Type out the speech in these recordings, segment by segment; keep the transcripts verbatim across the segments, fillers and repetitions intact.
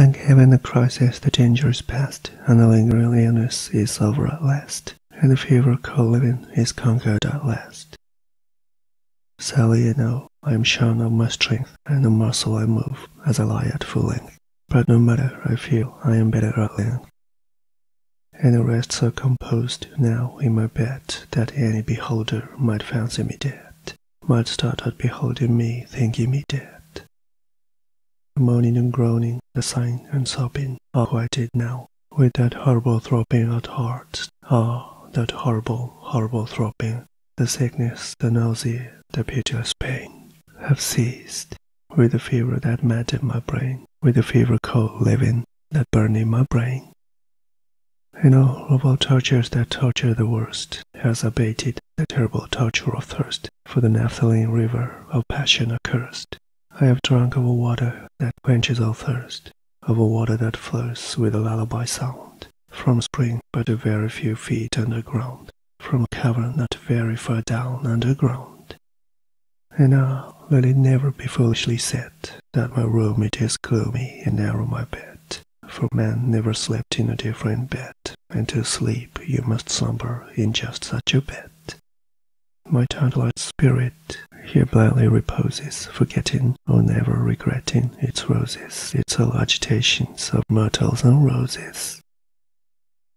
Thank heaven the crisis, the danger is past, and the lingering illness is over at last, and the fever called living is conquered at last. Sadly enough, I am shorn of my strength, and the muscle I move, as I lie at full length, but no matter, I feel I am better at length. And the rest so composed, now in my bed, that any beholder might fancy me dead, might start at beholding me, thinking me dead. The moaning and groaning, the sighing and sobbing, are quieted now, with that horrible throbbing at heart. Ah, that horrible, horrible throbbing, the sickness, the nausea, the piteous pain, have ceased, with the fever that maddened my brain, with the fever cold living, that burned in my brain. And all of all tortures that torture the worst, has abated the terrible torture of thirst, for the naphthalene river of passion accursed. I have drunk of a water that quenches all thirst, of a water that flows with a lullaby sound, from spring but a very few feet underground, from a cavern not very far down underground. And now let it never be foolishly said, that my room it is gloomy and narrow my bed, for man never slept in a different bed, and to sleep you must slumber in just such a bed. My tantalized spirit here blindly reposes, forgetting or never regretting its roses, its all agitations of myrtles and roses.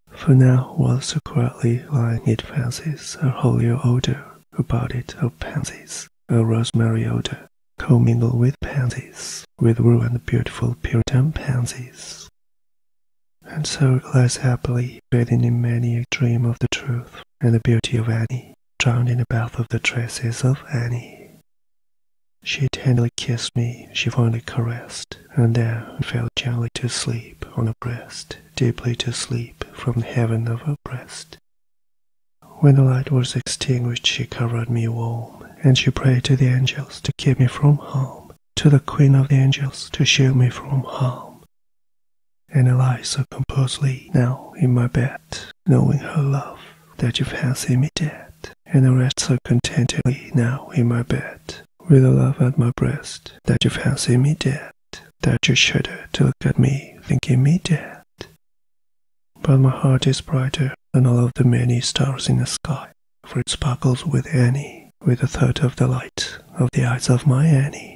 For now, while so quietly lying it fancies a holier odor, about it of pansies, a rosemary odor, commingled with pansies, with ruined beautiful Puritan pansies. And so it lies happily, bathing in many a dream of the truth and the beauty of Annie, drowned in the bath of the tresses of Annie. She tenderly kissed me, she fondly caressed, and there I fell gently to sleep on her breast, deeply to sleep from the heaven of her breast. When the light was extinguished, she covered me warm, and she prayed to the angels to keep me from harm, to the Queen of the Angels to shield me from harm. And I lie so composedly now in my bed, knowing her love, that you fancy me dead. And I rest so contentedly now in my bed, with a love at my breast, that you fancy me dead, that you shudder to look at me, thinking me dead. But my heart is brighter than all of the many stars in the sky, for it sparkles with Annie, with a third of the light of the eyes of my Annie.